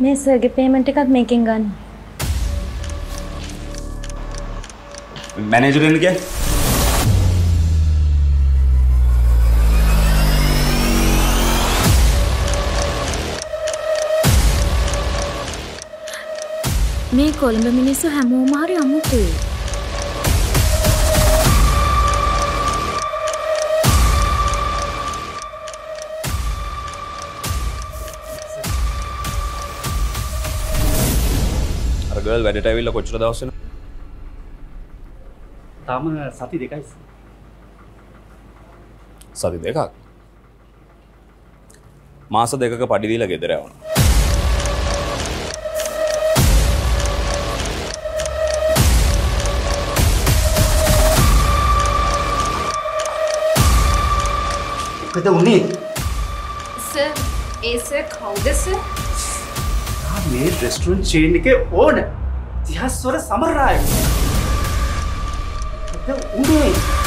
मैं सर के पेमेंट का मेकिंग गान मैनेजर इनके मैं कोलंबो मिनिसो हमो मारे हमो को गर्ल वेडेटा विला कोचरा दावसे ना ताम साथी देखा इस साथी देखा मासा देखा का पार्टी दी लगे तेरे आओ कितना उन्हीं सर ऐसे खाओ दे सर मैं रेस्टोरेंट चेन के ओन 300 समर रहा है तो उन्हें